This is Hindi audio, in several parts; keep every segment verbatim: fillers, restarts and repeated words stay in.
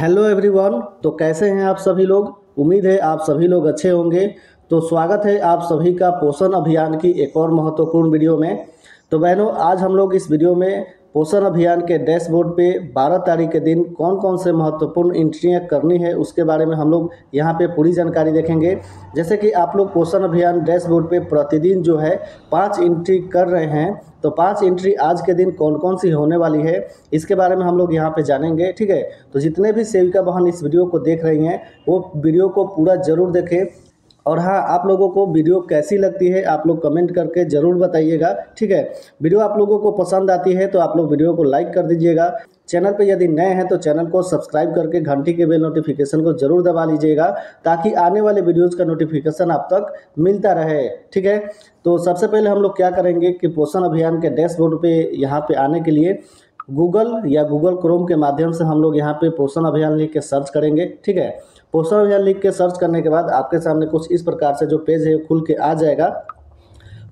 हेलो एवरीवन, तो कैसे हैं आप सभी लोग। उम्मीद है आप सभी लोग अच्छे होंगे। तो स्वागत है आप सभी का पोषण अभियान की एक और महत्वपूर्ण वीडियो में। तो बहनों, आज हम लोग इस वीडियो में पोषण अभियान के डैशबोर्ड पे बारह तारीख के दिन कौन कौन से महत्वपूर्ण एंट्रियाँ करनी है उसके बारे में हम लोग यहाँ पे पूरी जानकारी देखेंगे। जैसे कि आप लोग पोषण अभियान डैशबोर्ड पे प्रतिदिन जो है पाँच एंट्री कर रहे हैं, तो पांच एंट्री आज के दिन कौन कौन सी होने वाली है इसके बारे में हम लोग यहाँ पे जानेंगे। ठीक है, तो जितने भी सेविका बहन इस वीडियो को देख रही हैं वो वीडियो को पूरा ज़रूर देखें। और हाँ, आप लोगों को वीडियो कैसी लगती है आप लोग कमेंट करके ज़रूर बताइएगा। ठीक है, वीडियो आप लोगों को पसंद आती है तो आप लोग वीडियो को लाइक कर दीजिएगा। चैनल पे यदि नए हैं तो चैनल को सब्सक्राइब करके घंटी के बेल नोटिफिकेशन को जरूर दबा लीजिएगा ताकि आने वाले वीडियोज़ का नोटिफिकेशन आप तक मिलता रहे। ठीक है, तो सबसे पहले हम लोग क्या करेंगे कि पोषण अभियान के डैशबोर्ड पे यहाँ पे आने के लिए गूगल या गूगल क्रोम के माध्यम से हम लोग यहाँ पे पोषण अभियान लिख के सर्च करेंगे। ठीक है, पोषण अभियान लिख के सर्च करने के बाद आपके सामने कुछ इस प्रकार से जो पेज है खुल के आ जाएगा।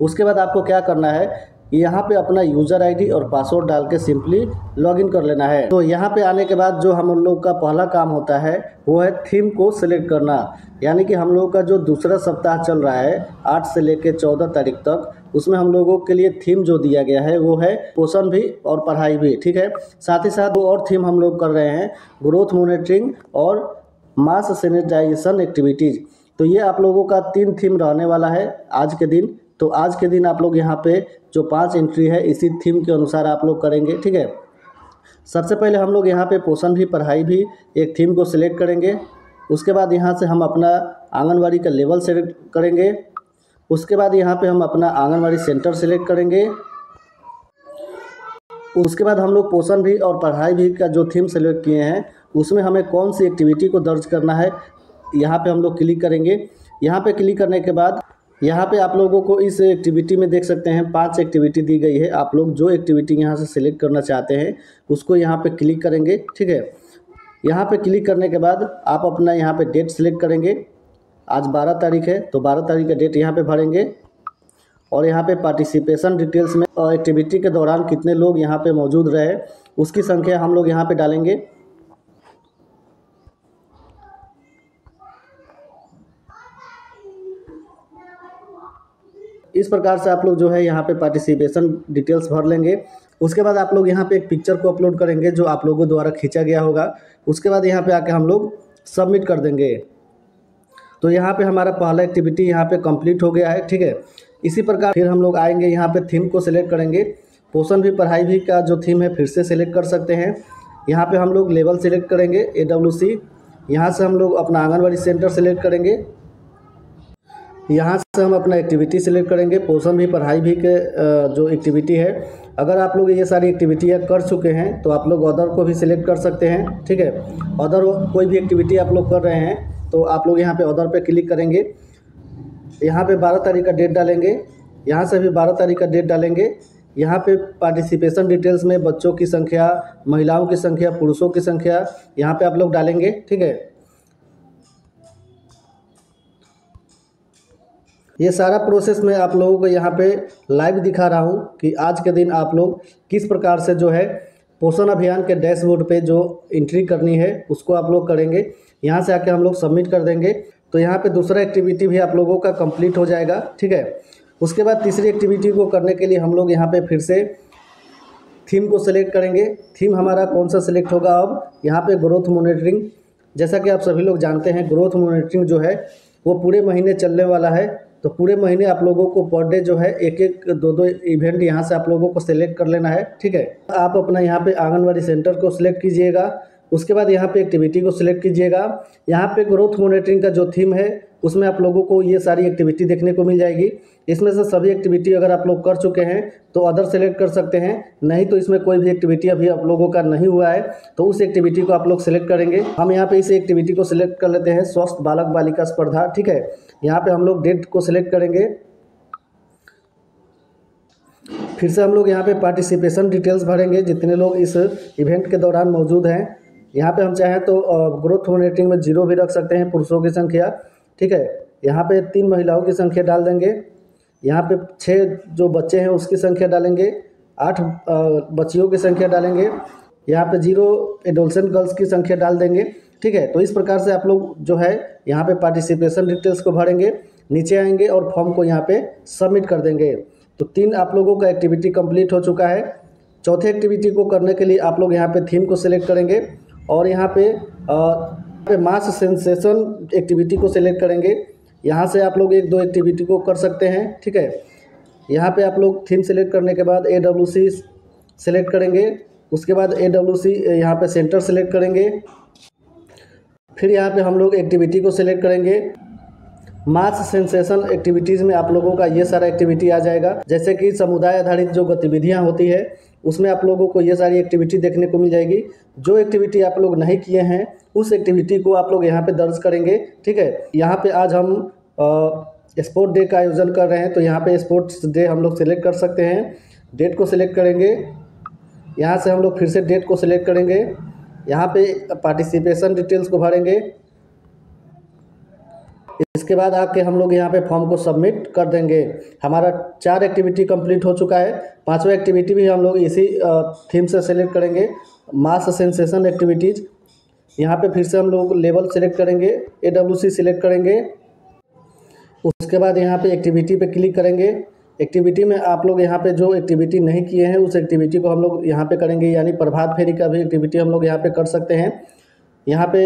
उसके बाद आपको क्या करना है, यहाँ पे अपना यूज़र आईडी और पासवर्ड डाल के सिंपली लॉगिन कर लेना है। तो यहाँ पे आने के बाद जो हम लोग का पहला काम होता है वो है थीम को सिलेक्ट करना। यानी कि हम लोगों का जो दूसरा सप्ताह चल रहा है आठ से लेकर चौदह तारीख तक, उसमें हम लोगों के लिए थीम जो दिया गया है वो है पोषण भी और पढ़ाई भी। ठीक है, साथ ही साथ वो और थीम हम लोग कर रहे हैं ग्रोथ मॉनिटरिंग और मास सैनिटाइजेशन एक्टिविटीज़। तो ये आप लोगों का तीन थीम रहने वाला है आज के दिन। तो आज के दिन आप लोग यहाँ पे जो पांच एंट्री है इसी थीम के अनुसार आप लोग करेंगे। ठीक है, सबसे पहले हम लोग यहाँ पे पोषण भी पढ़ाई भी एक थीम को सिलेक्ट करेंगे। उसके बाद यहाँ से हम अपना आंगनवाड़ी का लेवल सेलेक्ट करेंगे। उसके बाद यहाँ पे हम अपना आंगनवाड़ी सेंटर सेलेक्ट करेंगे। उसके बाद हम लोग पोषण भी और पढ़ाई भी का जो थीम सेलेक्ट किए हैं उसमें हमें कौन सी एक्टिविटी को दर्ज करना है यहाँ पर हम लोग क्लिक करेंगे। यहाँ पर क्लिक करने के बाद यहाँ पे आप लोगों को इस एक्टिविटी में देख सकते हैं पांच एक्टिविटी दी गई है। आप लोग जो एक्टिविटी यहाँ से सिलेक्ट करना चाहते हैं उसको यहाँ पे क्लिक करेंगे। ठीक है, यहाँ पे क्लिक करने के बाद आप अपना यहाँ पे डेट सिलेक्ट करेंगे। आज बारह तारीख है तो बारह तारीख का डेट यहाँ पे भरेंगे और यहाँ पे पार्टिसिपेशन डिटेल्स में और एक्टिविटी के दौरान कितने लोग यहाँ पर मौजूद रहे उसकी संख्या हम लोग यहाँ पर डालेंगे। इस प्रकार से आप लोग जो है यहाँ पे पार्टिसिपेशन डिटेल्स भर लेंगे। उसके बाद आप लोग यहाँ पे एक पिक्चर को अपलोड करेंगे जो आप लोगों द्वारा खींचा गया होगा। उसके बाद यहाँ पे आके हम लोग सबमिट कर देंगे। तो यहाँ पे हमारा पहला एक्टिविटी यहाँ पे कंप्लीट हो गया है। ठीक है, इसी प्रकार फिर हम लोग आएंगे यहाँ पे थीम को सिलेक्ट करेंगे। पोषण भी पढ़ाई भी का जो थीम है फिर से सिलेक्ट कर सकते हैं। यहाँ पर हम लोग लेवल सेलेक्ट करेंगे ए डब्ल्यू सी। यहाँ से हम लोग अपना आंगनबाड़ी सेंटर सेलेक्ट करेंगे। यहाँ से हम अपना एक्टिविटी सेलेक्ट करेंगे पोषण भी पढ़ाई भी के जो एक्टिविटी है। अगर आप लोग ये सारी एक्टिविटियाँ कर चुके हैं तो आप लोग अदर को भी सिलेक्ट कर सकते हैं। ठीक है, अदर कोई भी एक्टिविटी आप लोग कर रहे हैं तो आप लोग यहाँ पे अदर पे क्लिक करेंगे। यहाँ पे बारह तारीख का डेट डालेंगे। यहाँ से भी बारह तारीख का डेट डालेंगे। यहाँ पे पार्टिसिपेशन डिटेल्स में बच्चों की संख्या, महिलाओं की संख्या, पुरुषों की संख्या यहाँ पर आप लोग डालेंगे। ठीक है, ये सारा प्रोसेस मैं आप लोगों को यहाँ पे लाइव दिखा रहा हूँ कि आज के दिन आप लोग किस प्रकार से जो है पोषण अभियान के डैशबोर्ड पे जो एंट्री करनी है उसको आप लोग करेंगे। यहाँ से आके हम लोग सबमिट कर देंगे। तो यहाँ पे दूसरा एक्टिविटी भी आप लोगों का कंप्लीट हो जाएगा। ठीक है, उसके बाद तीसरी एक्टिविटी को करने के लिए हम लोग यहाँ पर फिर से थीम को सिलेक्ट करेंगे। थीम हमारा कौन सा सिलेक्ट होगा, अब यहाँ पर ग्रोथ मॉनिटरिंग। जैसा कि आप सभी लोग जानते हैं ग्रोथ मॉनिटरिंग जो है वो पूरे महीने चलने वाला है। तो पूरे महीने आप लोगों को पर डे जो है एक एक दो दो इवेंट यहाँ से आप लोगों को सिलेक्ट कर लेना है। ठीक है, आप अपना यहाँ पे आंगनवाड़ी सेंटर को सिलेक्ट कीजिएगा। उसके बाद यहाँ पे एक्टिविटी को सिलेक्ट कीजिएगा। यहाँ पे ग्रोथ मॉनिटरिंग का जो थीम है उसमें आप लोगों को ये सारी एक्टिविटी देखने को मिल जाएगी। इसमें से सभी एक्टिविटी अगर आप लोग कर चुके हैं तो अदर सेलेक्ट कर सकते हैं, नहीं तो इसमें कोई भी एक्टिविटी अभी आप लोगों का नहीं हुआ है तो उस एक्टिविटी को आप लोग सेलेक्ट करेंगे। हम यहाँ पे इस एक्टिविटी को सिलेक्ट कर लेते हैं स्वस्थ बालक बालिका स्पर्धा। ठीक है, यहाँ पे हम लोग डेट को सिलेक्ट करेंगे। फिर से हम लोग यहाँ पे पार्टिसिपेशन डिटेल्स भरेंगे जितने लोग इस इवेंट के दौरान मौजूद हैं। यहाँ पे हम चाहें तो ग्रोथ मॉनिटरिंग में जीरो भी रख सकते हैं पुरुषों की संख्या। ठीक है, यहाँ पे तीन महिलाओं की संख्या डाल देंगे। यहाँ पे छः जो बच्चे हैं उसकी संख्या डालेंगे। आठ बच्चियों की संख्या डालेंगे। यहाँ पे जीरो एडोलसेंट गर्ल्स की संख्या डाल देंगे, ठीक है। तो इस प्रकार से आप लोग जो है यहाँ पे पार्टिसिपेशन डिटेल्स को भरेंगे, नीचे आएंगे और फॉर्म को यहाँ पे सबमिट कर देंगे। तो तीन आप लोगों का एक्टिविटी कंप्लीट हो चुका है। चौथे एक्टिविटी को करने के लिए आप लोग यहाँ पे थीम को सिलेक्ट करेंगे और यहाँ पे, पे मास सेंसेशन एक्टिविटी को सिलेक्ट करेंगे। यहाँ से आप लोग एक दो एक्टिविटी को कर सकते हैं, ठीक है। यहाँ पे आप लोग थीम सेलेक्ट करने के बाद ए डब्ल्यू सी सेलेक्ट करेंगे, उसके बाद ए डब्ल्यू सी यहाँ पर सेंटर सेलेक्ट करेंगे, फिर यहाँ पे हम लोग एक्टिविटी को सिलेक्ट करेंगे। मास सेंसेशन एक्टिविटीज़ में आप लोगों का ये सारा एक्टिविटी आ जाएगा, जैसे कि समुदाय आधारित जो गतिविधियाँ होती है उसमें आप लोगों को ये सारी एक्टिविटी देखने को मिल जाएगी। जो एक्टिविटी आप लोग नहीं किए हैं उस एक्टिविटी को आप लोग यहाँ पे दर्ज करेंगे, ठीक है। यहाँ पे आज हम स्पोर्ट डे का आयोजन कर रहे हैं, तो यहाँ पे स्पोर्ट्स डे हम लोग सेलेक्ट कर सकते हैं। डेट को सिलेक्ट करेंगे, यहाँ से हम लोग फिर से डेट को सिलेक्ट करेंगे, यहाँ पे पार्टिसिपेशन डिटेल्स को भरेंगे। इसके बाद आके हम लोग यहाँ पे फॉर्म को सबमिट कर देंगे। हमारा चार एक्टिविटी कंप्लीट हो चुका है। पांचवा एक्टिविटी भी हम लोग इसी थीम से सेलेक्ट करेंगे, मास सेंसेशन एक्टिविटीज़। यहाँ पे फिर से हम लोग लेवल सेलेक्ट करेंगे, ए डब्ल्यू सी सिलेक्ट करेंगे, उसके बाद यहाँ पे एक्टिविटी पे क्लिक करेंगे। एक्टिविटी में आप लोग यहाँ पे जो एक्टिविटी नहीं किए हैं उस एक्टिविटी को हम लोग यहाँ पे करेंगे, यानी प्रभात फेरी का भी एक्टिविटी हम लोग यहाँ पे कर सकते हैं। यहाँ पे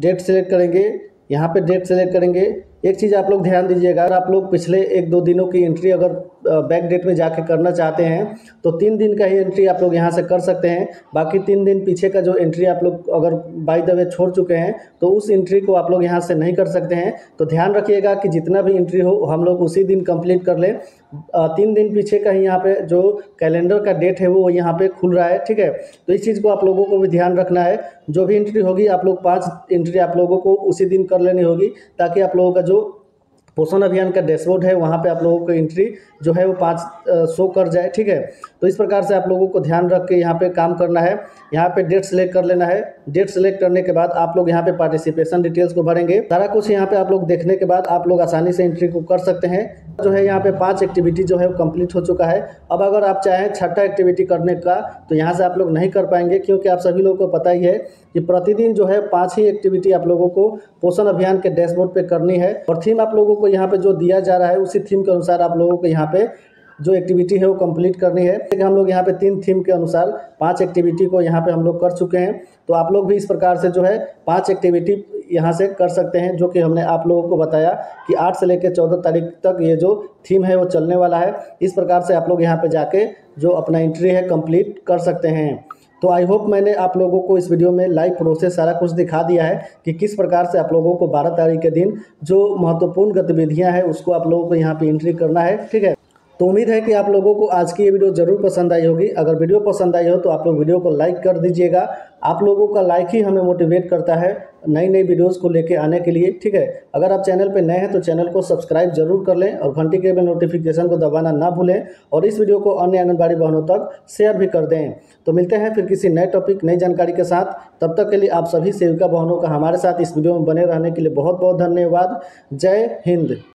डेट सेलेक्ट करेंगे, यहाँ पे डेट सेलेक्ट करेंगे। एक चीज़ आप लोग ध्यान दीजिएगा, अगर आप लोग पिछले एक दो दिनों की एंट्री अगर बैक डेट में जाके करना चाहते हैं तो तीन दिन का ही एंट्री आप लोग यहाँ से कर सकते हैं। बाकी तीन दिन पीछे का जो एंट्री आप लोग अगर बाय द वे छोड़ चुके हैं तो उस एंट्री को आप लोग यहाँ से नहीं कर सकते हैं। तो ध्यान रखिएगा कि जितना भी एंट्री हो हम लोग उसी दिन कंप्लीट कर लें। तीन दिन पीछे का ही यहाँ पे जो कैलेंडर का डेट है वो यहाँ पे खुल रहा है, ठीक है। तो इस चीज़ को आप लोगों को भी ध्यान रखना है। जो भी एंट्री होगी आप लोग पाँच एंट्री आप लोगों को उसी दिन कर लेनी होगी, ताकि आप लोगों का जो पोषण अभियान का डैशबोर्ड है वहाँ पे आप लोगों को एंट्री जो है वो पाँच शो कर जाए, ठीक है। तो इस प्रकार से आप लोगों को ध्यान रख के यहाँ पे काम करना है। यहाँ पे डेट सेलेक्ट कर लेना है। डेट सेलेक्ट करने के बाद आप लोग यहाँ पे पार्टिसिपेशन डिटेल्स को भरेंगे। सारा कुछ यहाँ पे आप लोग देखने के बाद आप लोग आसानी से एंट्री को कर सकते हैं। जो है यहाँ पे पाँच एक्टिविटी जो है वो कंप्लीट हो चुका है। अब अगर आप चाहें छठा एक्टिविटी करने का तो यहाँ से आप लोग नहीं कर पाएंगे, क्योंकि आप सभी लोगों को पता ही है कि प्रतिदिन जो है पाँच ही एक्टिविटी आप लोगों को पोषण अभियान के डैशबोर्ड पे करनी है। और थीम आप लोगों को यहाँ पे जो दिया जा रहा है उसी थीम के अनुसार आप लोगों को यहाँ पे जो एक्टिविटी है वो कंप्लीट करनी है। लेकिन हम लोग यहाँ पे तीन थीम के अनुसार पांच एक्टिविटी को यहाँ पे हम लोग कर चुके हैं। तो आप लोग भी इस प्रकार से जो है पांच एक्टिविटी यहाँ से कर सकते हैं, जो कि हमने आप लोगों को बताया कि आठ से लेकर चौदह तारीख तक ये जो थीम है वो चलने वाला है। इस प्रकार से आप लोग यहाँ पे जाके जो अपना एंट्री है कंप्लीट कर सकते हैं। तो आई होप मैंने आप लोगों को इस वीडियो में लाइव प्रोसेस सारा कुछ दिखा दिया है कि किस प्रकार से आप लोगों को बारह तारीख के दिन जो महत्वपूर्ण गतिविधियां हैं उसको आप लोगों को यहाँ पे एंट्री करना है, ठीक है। तो उम्मीद है कि आप लोगों को आज की ये वीडियो ज़रूर पसंद आई होगी। अगर वीडियो पसंद आई हो तो आप लोग वीडियो को लाइक कर दीजिएगा। आप लोगों का लाइक ही हमें मोटिवेट करता है नई नई वीडियोस को लेके आने के लिए, ठीक है। अगर आप चैनल पे नए हैं तो चैनल को सब्सक्राइब जरूर कर लें और घंटी के बेल नोटिफिकेशन को दबाना ना भूलें, और इस वीडियो को अन्य आंगनबाड़ी बहनों तक शेयर भी कर दें। तो मिलते हैं फिर किसी नए टॉपिक नई जानकारी के साथ। तब तक के लिए आप सभी सेविका बहनों का हमारे साथ इस वीडियो में बने रहने के लिए बहुत बहुत धन्यवाद। जय हिंद।